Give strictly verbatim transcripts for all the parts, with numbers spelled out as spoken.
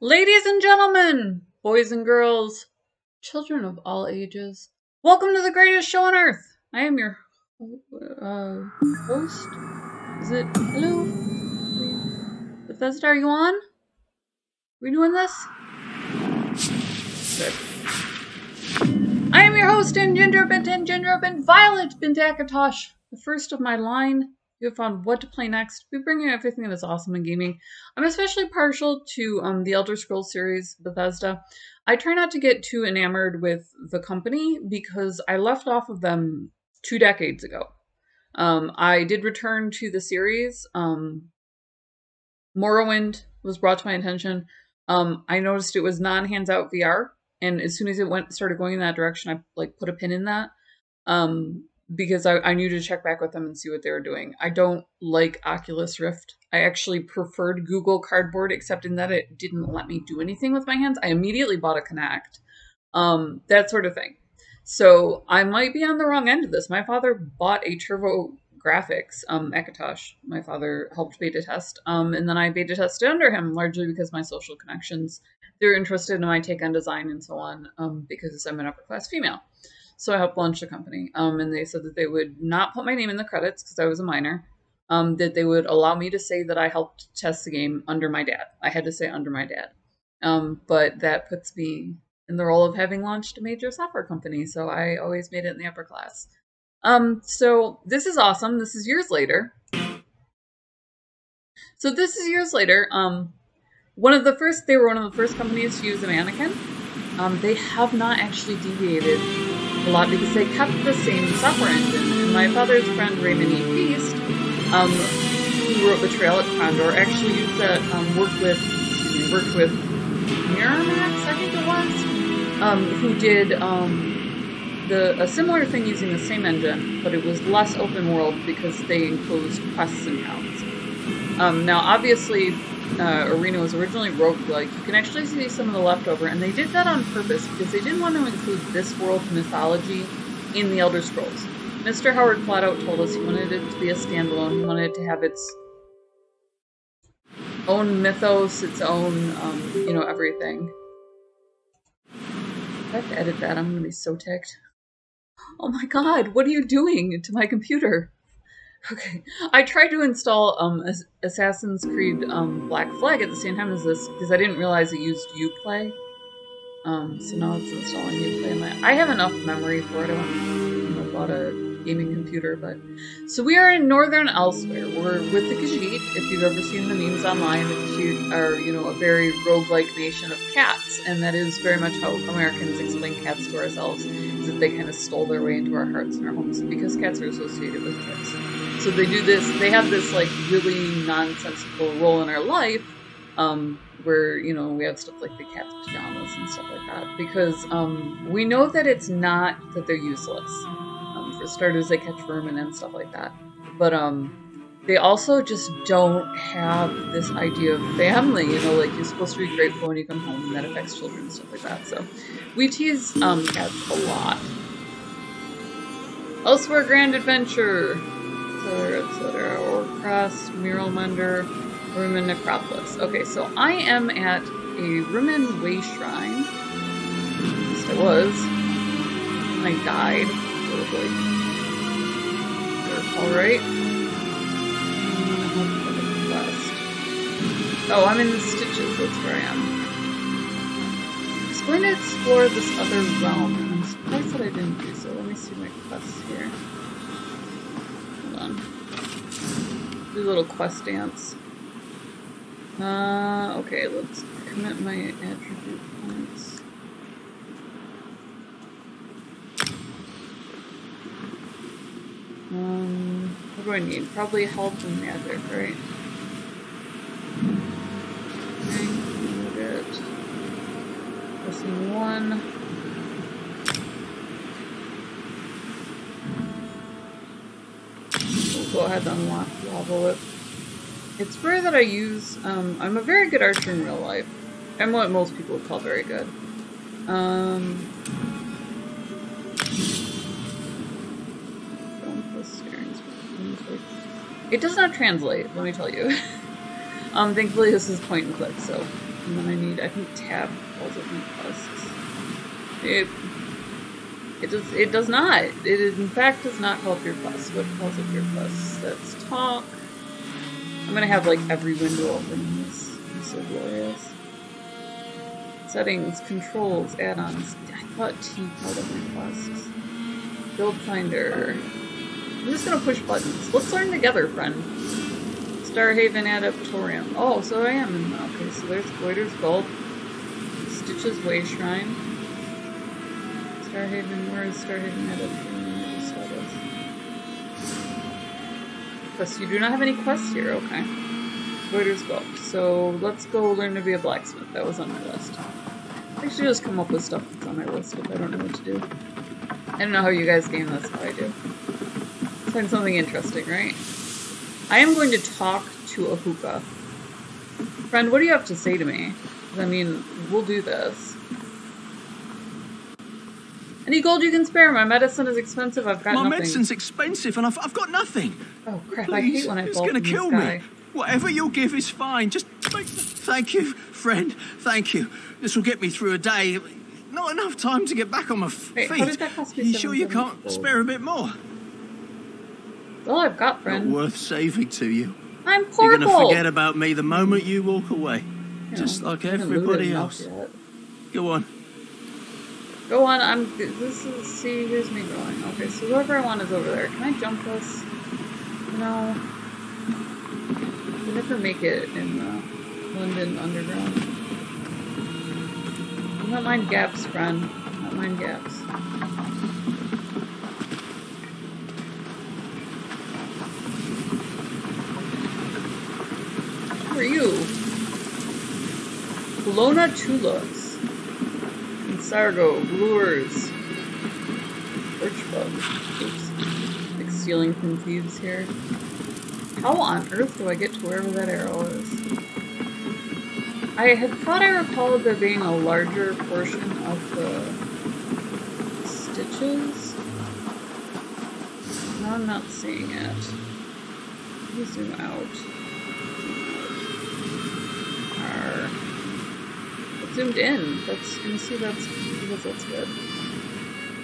Ladies and gentlemen, boys and girls, children of all ages, welcome to the greatest show on earth. I am your uh, host. Is it? Hello? Bethesda, are you on? Are we doing this? Sick. I am your host, and Ginger Bent and Ginger Bent Violet Bent Akatosh, the first of my line. You have found what to play next. We bring you everything that is awesome in gaming. I'm especially partial to um, the Elder Scrolls series, Bethesda. I try not to get too enamored with the company because I left off of them two decades ago. Um, I did return to the series. Um, Morrowind was brought to my attention. Um, I noticed it was non-hands-out V R. And as soon as it went started going in that direction, I like put a pin in that um, because I, I knew to check back with them and see what they were doing. I don't like Oculus Rift. I actually preferred Google Cardboard, except in that it didn't let me do anything with my hands. I immediately bought a Kinect, um, that sort of thing. So I might be on the wrong end of this. My father bought a Turbo Graphics, um, Akatosh. My father helped beta test, um, and then I beta tested under him largely because my social connections. They're interested in my take on design and so on um, because I'm an upper class female. So I helped launch the company um, and they said that they would not put my name in the credits because I was a minor, um, that they would allow me to say that I helped test the game under my dad. I had to say under my dad. Um, but that puts me in the role of having launched a major software company. So I always made it in the upper class. Um, so this is awesome. This is years later. So this is years later. Um, One of the first, they were one of the first companies to use a mannequin. Um, they have not actually deviated a lot because they kept the same software engine. And my father's friend, Raymond E. Feast, um, who wrote Betrayal at Krondor, actually used that, um, worked with, excuse me, worked with Miramax, I think it was, um, who did um, the a similar thing using the same engine, but it was less open world because they enclosed quests and towns. Um, now, obviously, Uh, Arena was originally roguelike. You can actually see some of the leftover, and they did that on purpose because they didn't want to include this world mythology in the Elder Scrolls. Mister Howard flat out told us he wanted it to be a standalone. He wanted it to have its own mythos, its own, um, you know, everything. If I have to edit that, I'm going to be so ticked. Oh my god, what are you doing to my computer? Okay, I tried to install um, Assassin's Creed um, Black Flag at the same time as this because I didn't realize it used UPlay. Um, so now it's installing UPlay. I have enough memory for it. I haven't bought a gaming computer, but so we are in northern Elsweyr. We're with the Khajiit. If you've ever seen the memes online, the Khajiit are you know a very roguelike nation of cats, and that is very much how Americans explain cats to ourselves. Is that they kind of stole their way into our hearts and our homes because cats are associated with trips. So they do this, they have this like really nonsensical role in our life um, where, you know, we have stuff like the cat's pajamas and stuff like that because um, we know that it's not that they're useless. Um, for starters, they catch vermin and stuff like that. But um, they also just don't have this idea of family, you know, like you're supposed to be grateful when you come home and that affects children and stuff like that. So we tease um, cats a lot. Elsewhere, Grand Adventure. et cetera or cross mural mender Rumen necropolis. Okay, so I am at a Rumen way shrine. At least I was. I died, probably. Alright. Oh, I'm in the stitches, that's where I am. I'm going to explore this other realm. I'm surprised that I didn't do so. Let me see my quests here. Do a little quest dance. Uh, okay, let's commit my attribute points. Um, what do I need? Probably health and magic, right? Okay, good. Missing one. Go ahead and unlock lava whip. It's rare that I use, um, I'm a very good archer in real life. I'm what most people would call very good. Um, it does not translate, let me tell you. um, thankfully this is point and click, so And then I need, I think tab calls it requests. It, it, does, it does not. It is, in fact, does not call it requests. What calls it requests? That's talk. I'm going to have, like, every window open in this. It's so glorious. Settings, controls, add-ons. I thought T called it requests. Build Finder. I'm just going to push buttons. Let's learn together, friend. Starhaven Adaptorium. Oh, so I am in... Okay, so there's Goiter's Gulp. Stitch's Way Shrine. Starhaven... Where is Starhaven Adaptorium? I just saw this. Plus, you do not have any quests here. Okay. Goiter's Gulp. So, let's go learn to be a blacksmith. That was on my list. I should just come up with stuff that's on my list if I don't know what to do. I don't know how you guys game, that's how I do. Find something interesting, right? I am going to talk to a hookah. Friend, what do you have to say to me? I mean, we'll do this. Any gold you can spare? My medicine is expensive. I've got My nothing. My medicine's expensive and I've, I've got nothing. Oh, crap. Please. I hate when I It's going to kill me. Whatever you'll give is fine. Just make... Thank you, friend. Thank you. This will get me through a day. Not enough time to get back on my feet. Wait, how did that cost me? Are you sure you can't gold? spare a bit more? All I've got, friend. Not worth saving to you. I'm poor. You're gonna forget about me the moment you walk away, you just know, like everybody else. Go on. Go on. I'm. This is. See, here's me going. Okay, so whoever I want is over there. Can I jump this? No. I never make it in the London Underground. I don't mind gaps, friend. I don't mind gaps. Who are you? Lona Tulas. Sargo, lures. Birch bug. Oops. Like stealing from thieves here. How on earth do I get to wherever that arrow is? I had thought I recalled there being a larger portion of the stitches. Now I'm not seeing it. Let me zoom out. Zoomed in. That's, you see, that's because that's good.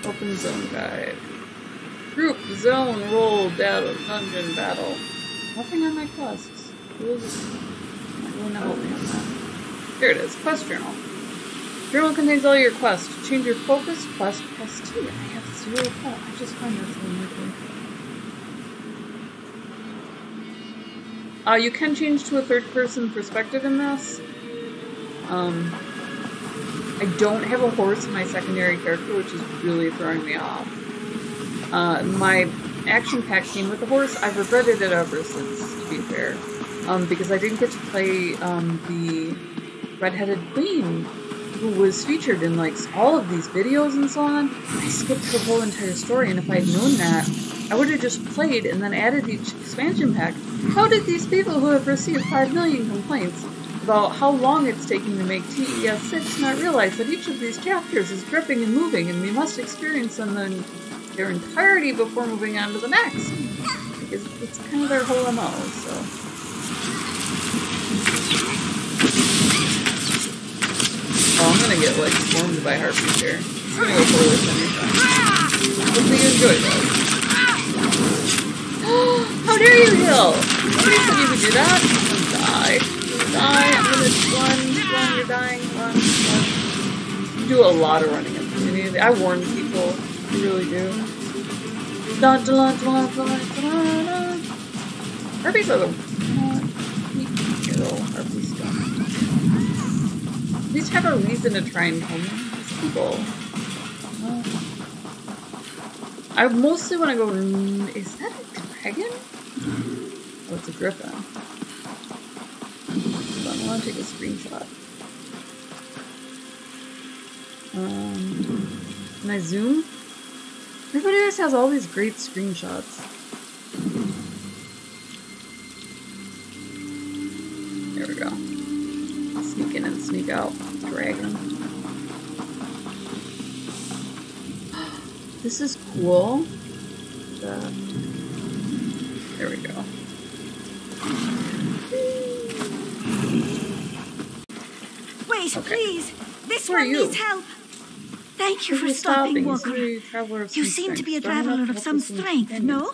Open zone guide. Group zone roll battle dungeon battle. Nothing on my quests. Oh no, man. Here it is. Quest journal. Journal contains all your quests. Change your focus quest plus two. I have zero quest. I just find that so weird. Uh, you can change to a third-person perspective in this. Um. I don't have a horse in my secondary character, which is really throwing me off. Uh, my action pack came with a horse. I've regretted it ever since, to be fair, um, because I didn't get to play um, the redheaded queen, who was featured in like all of these videos and so on. I skipped her whole entire story, and if I had known that, I would have just played and then added each expansion pack. How did these people who have received five million complaints about how long it's taking to make T E S six not realize that each of these chapters is dripping and moving, and we must experience them in their entirety before moving on to the next? It's, it's kind of their whole M O, so... Oh, I'm gonna get, like, swarmed by harpies here. I'm gonna go forward anytime. Hopefully you enjoy this. How dare you heal! Nobody said you could do that. Die. Die, I'm gonna run, run, you're dying, run, run. You do a lot of running in the community. I warn people, you really do. Harpies are the... Harpies don't. At least have a reason to try and kill these people. I mostly want to go... Is that a dragon? Oh, it's a griffin. I want to take a screenshot. Um, can I zoom? Everybody else has all these great screenshots. There we go. Sneak in and sneak out. Dragon. This is cool. Uh, there we go. Wait, okay. please. This Who one needs help. Thank you Who for stopping, Walker. You seem to be a traveler of some strength, no?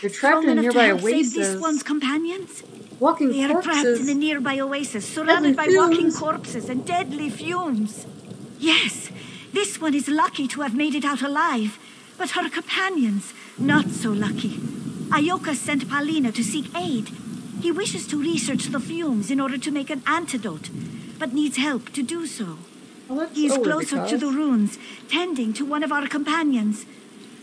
You're trapped in a nearby oasis. Save this one's companions. Walking they corpses. They are trapped in the nearby oasis, surrounded by walking corpses and deadly fumes. Yes, this one is lucky to have made it out alive, but her companions, not so lucky. Ayoka sent Paulina to seek aid. He wishes to research the fumes in order to make an antidote, but needs help to do so. Well, he is closer because. to the ruins, tending to one of our companions.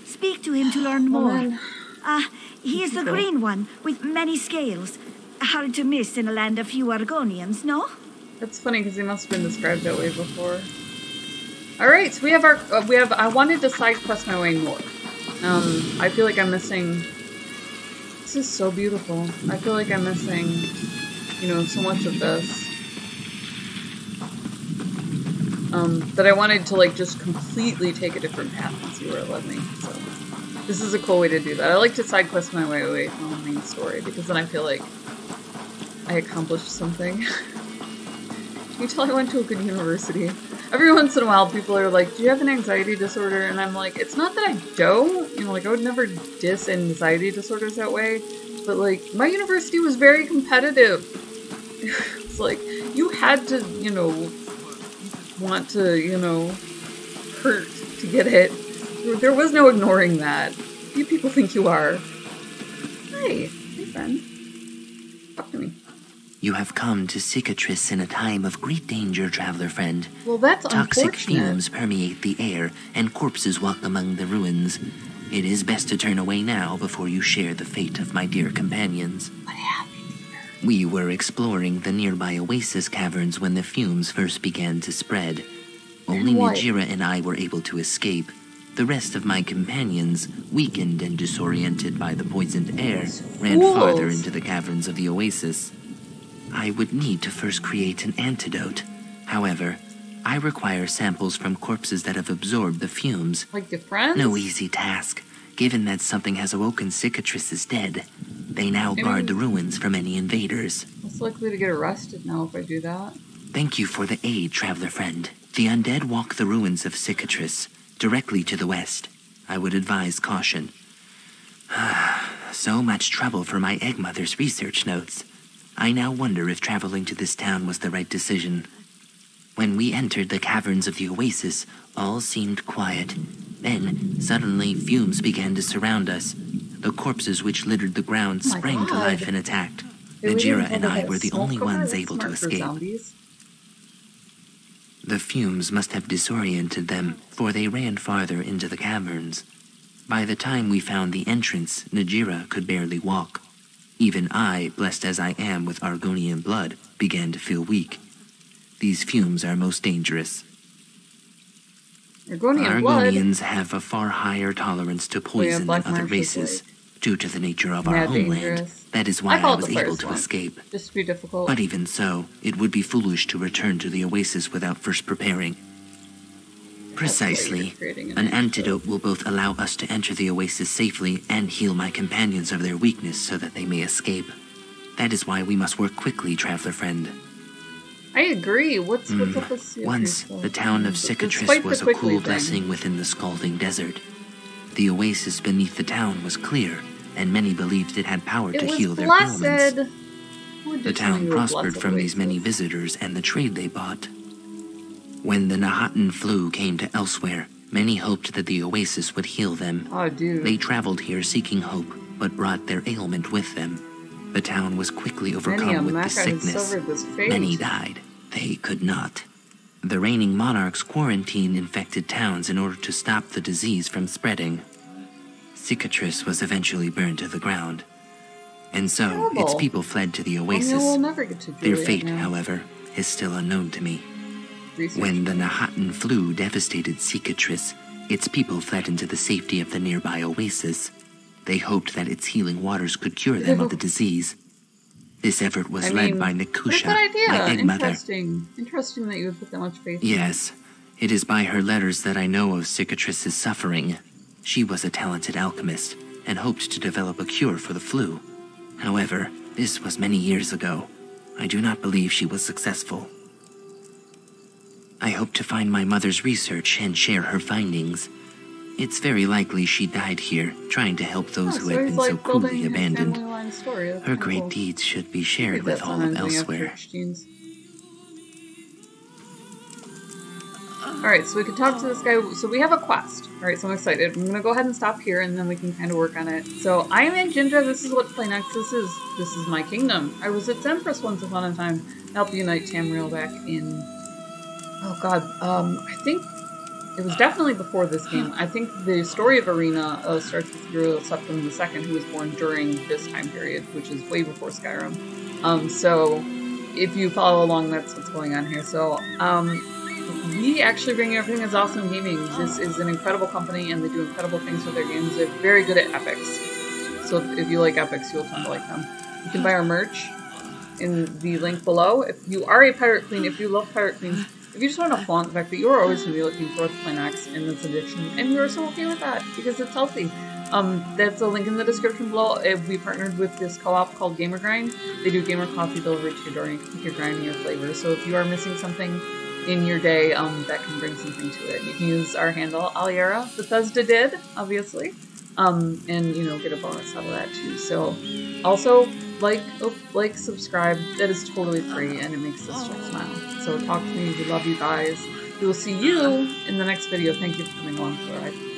Speak to him to learn more. Ah, oh, uh, he is the green one, with many scales. Hard to miss in a land of few Argonians, no? That's funny, because he must have been described that way before. Alright, so we have our... Uh, we have... I wanted to side quest my way north. Um, I feel like I'm missing... This is so beautiful. I feel like I'm missing, you know, so much of this. Um, that I wanted to, like, just completely take a different path and see where it led me, so... This is a cool way to do that. I like to side quest my way away from the main story, because then I feel like I accomplished something. Can you tell I went to a good university? Every once in a while, people are like, do you have an anxiety disorder? And I'm like, it's not that I don't. You know, like, I would never diss anxiety disorders that way. But, like, my university was very competitive. It's like, you had to, you know, want to, you know, hurt to get it. There was no ignoring that. You people think you are. Hey, hey friend. Talk to me. You have come to Cicatrice in a time of great danger, traveler friend. Well, that's Toxic fumes permeate the air, and corpses walk among the ruins. It is best to turn away now before you share the fate of my dear companions. What happened here? We were exploring the nearby oasis caverns when the fumes first began to spread. Only Najira and I were able to escape. The rest of my companions, weakened and disoriented by the poisoned air, ran farther into the caverns of the oasis. I would need to first create an antidote. However, I require samples from corpses that have absorbed the fumes. Like your friends? No easy task, given that something has awoken Cicatrice's dead. They now Maybe guard the ruins from any invaders. It's likely to get arrested now if I do that. Thank you for the aid, traveler friend. The undead walk the ruins of Cicatrice. Directly to the west. I would advise caution. So much trouble for my egg mother's research notes. I now wonder if traveling to this town was the right decision. When we entered the caverns of the oasis, all seemed quiet. Then, suddenly, fumes began to surround us. The corpses which littered the ground sprang oh to life and attacked. Najira and I were the only ones able to escape. The fumes must have disoriented them, for they ran farther into the caverns. By the time we found the entrance, Najira could barely walk. Even I, blessed as I am with Argonian blood, began to feel weak. These fumes are most dangerous. Argonian Argonians blood. have a far higher tolerance to poison than other races. Like... Due to the nature of yeah, our homeland, dangerous. that is why I, I was able to one. escape. Just to be difficult. But even so, it would be foolish to return to the oasis without first preparing. Precisely. An, an antidote will both allow us to enter the oasis safely and heal my companions of their weakness so that they may escape. That is why we must work quickly, traveler friend. I agree. What's, mm. what's up with you? Once, the town of Cicatrice was a cool thing. blessing within the scalding desert. The oasis beneath the town was clear, and many believed it had power it to heal their ailments. The town prospered from these many visitors and the trade they bought. When the Nahatan flu came to Elsweyr, many hoped that the oasis would heal them. Oh, dude. They traveled here seeking hope, but brought their ailment with them. The town was quickly overcome with the sickness. Many died. They could not. The reigning monarchs quarantined infected towns in order to stop the disease from spreading. Cicatrice was eventually burned to the ground, and so Terrible. its people fled to the oasis. I mean, we'll never get to do Their fate, now. however, is still unknown to me. Research. When the Nahatan flu devastated Cicatrice, its people fled into the safety of the nearby oasis. They hoped that its healing waters could cure them of the disease. This effort was I mean, led by Nikusha, my egg mother. Interesting. Interesting that you would put that much faith in. Yes, it is by her letters that I know of Cicatrice's suffering. She was a talented alchemist and hoped to develop a cure for the flu. However, this was many years ago. I do not believe she was successful. I hope to find my mother's research and share her findings. It's very likely she died here, trying to help those oh, who so had been like so cruelly abandoned. Her cool. great deeds should be shared with all of Elsweyr. Alright, so we can talk to this guy. So we have a quest. Alright, so I'm excited. I'm going to go ahead and stop here, and then we can kind of work on it. So I'm Najira. This is what Plainaxis is. This is my kingdom. I was its empress once upon a time. I helped unite Tamriel back in... Oh god, um, I think... It was definitely before this game. I think the story of Arena uh, starts with Uriel Septim the second, who was born during this time period, which is way before Skyrim. Um, so if you follow along, that's what's going on here. So um, we actually bring everything as Awesome Gaming. This is an incredible company, and they do incredible things with their games. They're very good at epics. So if, if you like epics, you'll tend to like them. You can buy our merch in the link below. If you are a Pirate Queen, if you love Pirate Queens, if you just want to flaunt the fact that you are always going to be looking for the Plainax in this edition, and you are so okay with that, because it's healthy. Um, that's a link in the description below. We partnered with this co-op called Gamer Grind. They do gamer coffee delivery to your door, and you can pick your grind and your flavor. So if you are missing something in your day, um, that can bring something to it. You can use our handle, Aliera. Bethesda did, obviously. Um, and, you know, get a bonus out of that, too. So, also, like, oh, like, subscribe. That is totally free, and it makes this channel smile. So talk to me. We love you guys. We will see you in the next video. Thank you for coming along for the ride.